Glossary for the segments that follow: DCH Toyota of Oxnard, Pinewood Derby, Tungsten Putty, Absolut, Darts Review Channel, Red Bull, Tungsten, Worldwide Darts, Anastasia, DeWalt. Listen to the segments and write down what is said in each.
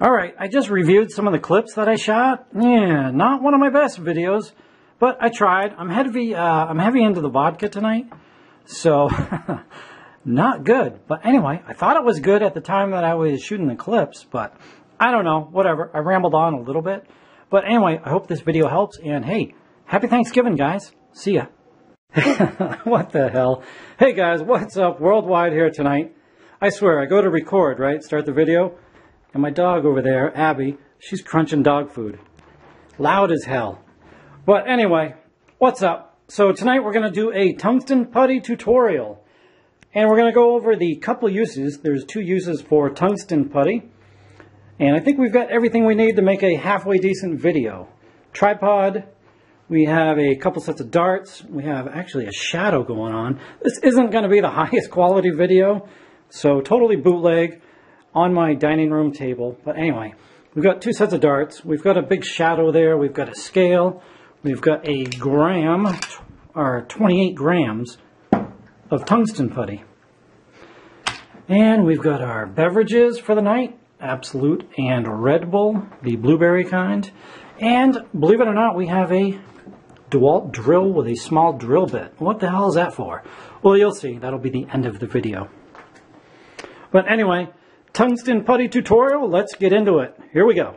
Alright, I just reviewed some of the clips that I shot. Yeah, not one of my best videos, but I tried. I'm heavy into the vodka tonight, so not good. But anyway, I thought it was good at the time that I was shooting the clips, but I don't know, whatever. I rambled on a little bit. But anyway, I hope this video helps, and hey, happy Thanksgiving, guys. See ya. What the hell? Hey guys, what's up? Worldwide here tonight. I swear, I go to record, right? Start the video. And my dog over there, Abby, she's crunching dog food. Loud as hell. But anyway, what's up? So tonight we're going to do a tungsten putty tutorial. And we're going to go over the couple uses. There's two uses for tungsten putty. And I think we've got everything we need to make a halfway decent video. Tripod. We have a couple sets of darts. We have actually a shadow going on. This isn't going to be the highest quality video. So totally bootleg. On my dining room table. But anyway, we've got two sets of darts. We've got a big shadow there. We've got a scale. We've got a gram, or 28 grams of tungsten putty. And we've got our beverages for the night. Absolut and Red Bull, the blueberry kind. And believe it or not, we have a DeWalt drill with a small drill bit. What the hell is that for? Well, you'll see. That'll be the end of the video. But anyway, tungsten putty tutorial, let's get into it. Here we go.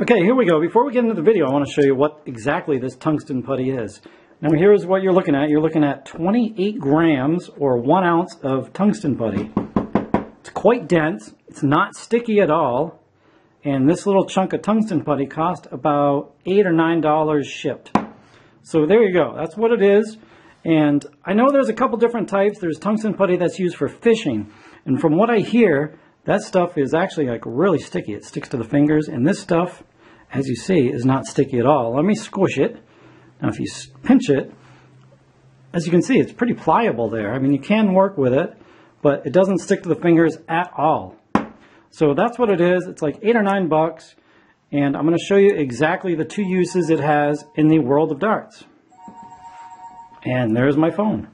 Okay, here we go. Before we get into the video, I want to show you what exactly this tungsten putty is. Now here's what you're looking at. You're looking at 28 grams or 1 ounce of tungsten putty. It's quite dense. It's not sticky at all. And this little chunk of tungsten putty cost about $8 or $9 shipped. So there you go. That's what it is. And I know there's a couple different types. There's tungsten putty that's used for fishing. And from what I hear, that stuff is actually like really sticky. It sticks to the fingers. And this stuff, as you see, is not sticky at all. Let me squish it. Now if you pinch it, as you can see, it's pretty pliable there. I mean, you can work with it, but it doesn't stick to the fingers at all. So that's what it is. It's like $8 or $9. And I'm going to show you exactly the two uses it has in the world of darts. And there's my phone.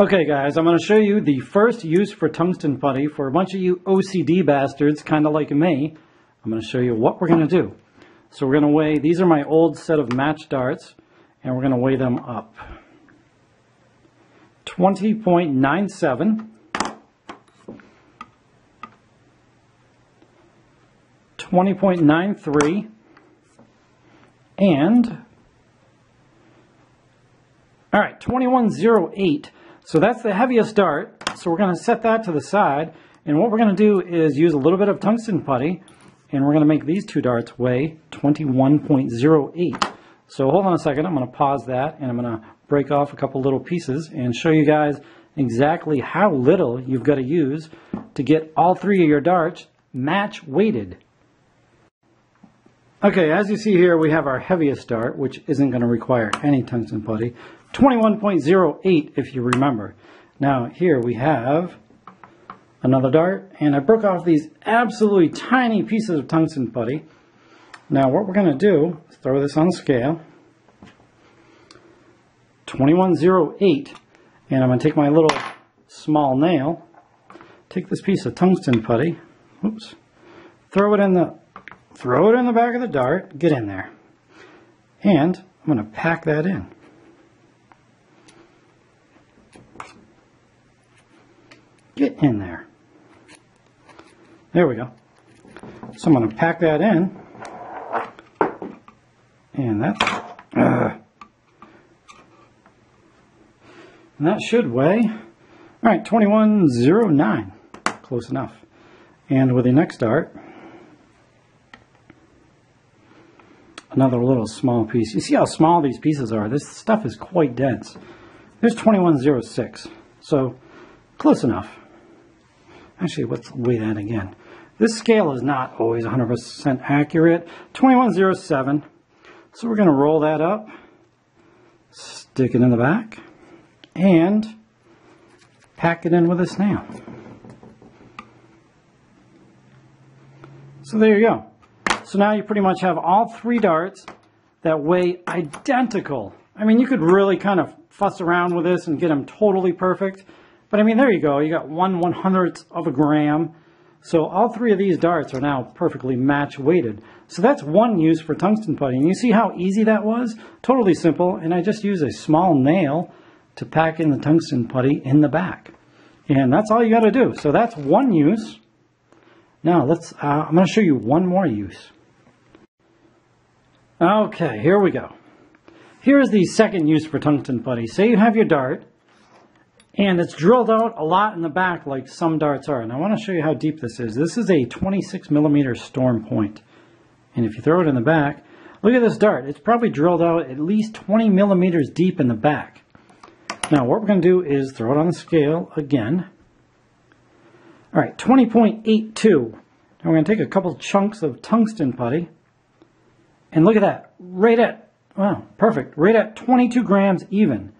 Okay guys, I'm going to show you the first use for tungsten putty for a bunch of you OCD bastards, kind of like me. I'm going to show you what we're going to do. So we're going to weigh, these are my old set of match darts, and we're going to weigh them up. 20.97. 20.93. And, alright, 2108. So that's the heaviest dart, so we're going to set that to the side, and what we're going to do is use a little bit of tungsten putty, and we're going to make these two darts weigh 21.08. So hold on a second, I'm going to pause that, and I'm going to break off a couple little pieces and show you guys exactly how little you've got to use to get all three of your darts match weighted. Okay, as you see here, we have our heaviest dart, which isn't going to require any tungsten putty. 21.08 if you remember. Now here we have another dart, and I broke off these absolutely tiny pieces of tungsten putty. Now what we're going to do is throw this on the scale. 21.08, and I'm going to take my little small nail, take this piece of tungsten putty, oops, throw it in the back of the dart, get in there, and I'm going to pack that in. Get in there. There we go. So I'm going to pack that in, and that should weigh, all right, 21.09, close enough. And with the next dart, another little small piece. You see how small these pieces are? This stuff is quite dense. There's 21.06, so close enough. Actually, let's weigh that again. This scale is not always 100% accurate. 21.07. So we're going to roll that up, stick it in the back, and pack it in with a snail. So there you go. So now you pretty much have all three darts that weigh identical. I mean, you could really kind of fuss around with this and get them totally perfect. But I mean, there you go. You got 1/100th of a gram. So all three of these darts are now perfectly match weighted. So that's one use for tungsten putting. You see how easy that was? Totally simple. And I just use a small nail to pack in the tungsten putty in the back. And that's all you got to do. So that's one use. Now let's, I'm going to show you one more use. Okay, here we go. Here's the second use for tungsten putty. Say you have your dart, and it's drilled out a lot in the back like some darts are. And I want to show you how deep this is. This is a 26 millimeter storm point. And if you throw it in the back, look at this dart. It's probably drilled out at least 20 millimeters deep in the back. Now what we're going to do is throw it on the scale again. All right, 20.82. Now we're going to take a couple chunks of tungsten putty. And look at that, right at, wow, perfect, right at 22 grams even.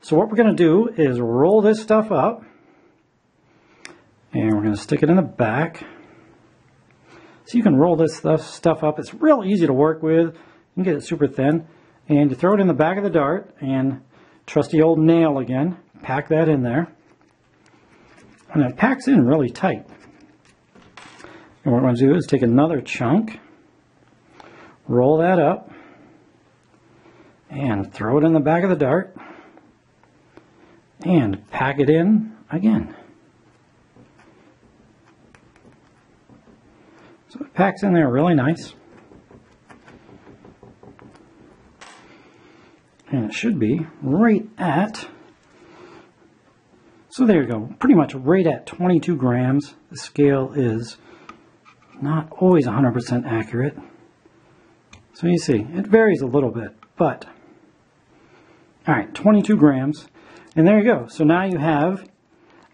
So what we're going to do is roll this stuff up, and we're going to stick it in the back. So you can roll this stuff up. It's real easy to work with. You can get it super thin. And you throw it in the back of the dart, and trusty old nail again, pack that in there. And it packs in really tight. And what we're going to do is take another chunk, roll that up, and throw it in the back of the dart, and pack it in again. So it packs in there really nice. And it should be right at, so there you go, pretty much right at 22 grams. The scale is not always 100% accurate. So you see, it varies a little bit, but, all right, 22 grams. And there you go. So now you have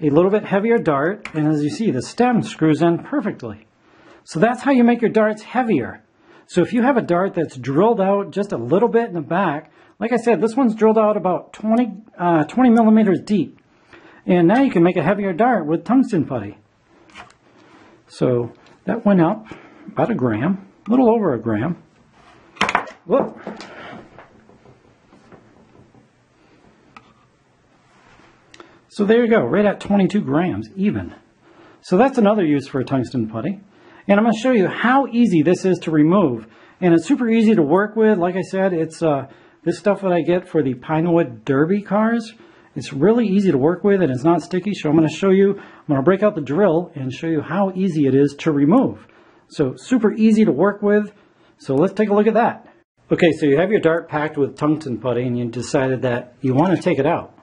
a little bit heavier dart, and as you see, the stem screws in perfectly. So that's how you make your darts heavier. So if you have a dart that's drilled out just a little bit in the back, like I said, this one's drilled out about 20 millimeters deep. And now you can make a heavier dart with tungsten putty. So that went up about a gram, a little over a gram. Whoop. So there you go, right at 22 grams even. So that's another use for a tungsten putty. And I'm going to show you how easy this is to remove. And it's super easy to work with. Like I said, it's this stuff that I get for the Pinewood Derby cars. It's really easy to work with and it's not sticky. So I'm going to show you, I'm going to break out the drill and show you how easy it is to remove. So super easy to work with. So let's take a look at that. Okay, so you have your dart packed with tungsten putty and you decided that you want to take it out.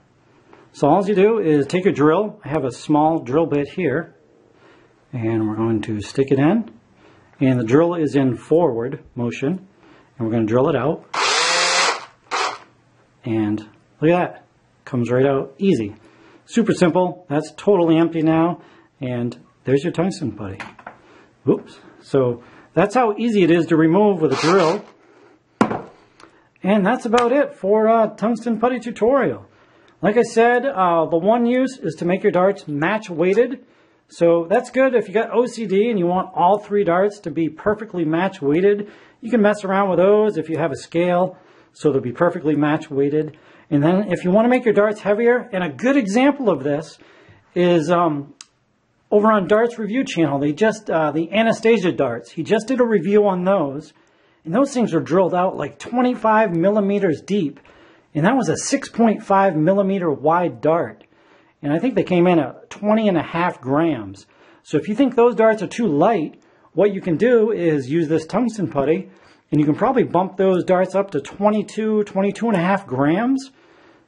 So all you do is take your drill. I have a small drill bit here, and we're going to stick it in. And the drill is in forward motion, and we're going to drill it out. And look at that, comes right out easy. Super simple. That's totally empty now, and there's your tungsten putty. Oops. So that's how easy it is to remove with a drill. And that's about it for a tungsten putty tutorial. Like I said, the one use is to make your darts match weighted. So that's good if you got OCD and you want all three darts to be perfectly match weighted. You can mess around with those if you have a scale so they'll be perfectly match weighted. And then if you want to make your darts heavier, and a good example of this is over on Darts Review Channel, they just, the Anastasia darts, he just did a review on those. And those things are drilled out like 25 millimeters deep. And that was a 6.5 millimeter wide dart. And I think they came in at 20.5 grams. So if you think those darts are too light, what you can do is use this tungsten putty, and you can probably bump those darts up to 22.5 grams.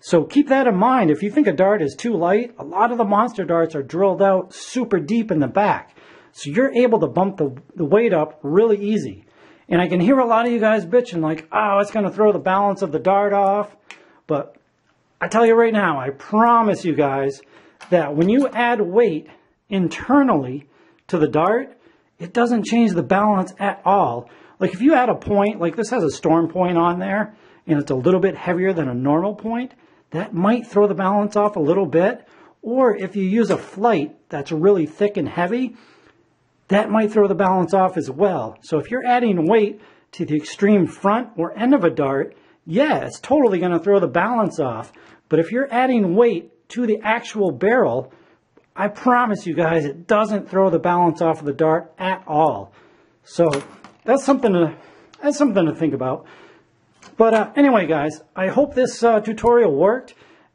So keep that in mind. If you think a dart is too light, a lot of the monster darts are drilled out super deep in the back. So you're able to bump the weight up really easy. And I can hear a lot of you guys bitching like, oh, it's going to throw the balance of the dart off. But I tell you right now, I promise you guys that when you add weight internally to the dart, it doesn't change the balance at all. Like if you add a point, like this has a storm point on there, and it's a little bit heavier than a normal point, that might throw the balance off a little bit. Or if you use a flight that's really thick and heavy, that might throw the balance off as well. So if you're adding weight to the extreme front or end of a dart, yeah, it's totally going to throw the balance off. But if you're adding weight to the actual barrel, I promise you guys, it doesn't throw the balance off of the dart at all. So that's something to think about. But anyway, guys, I hope this tutorial worked.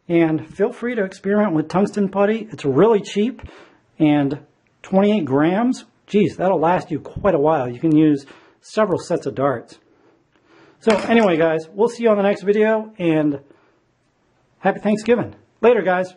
And feel free to experiment with tungsten putty. It's really cheap. And 28 grams, geez, that'll last you quite a while. You can use several sets of darts. So anyway, guys, we'll see you on the next video. And happy Thanksgiving. Later, guys.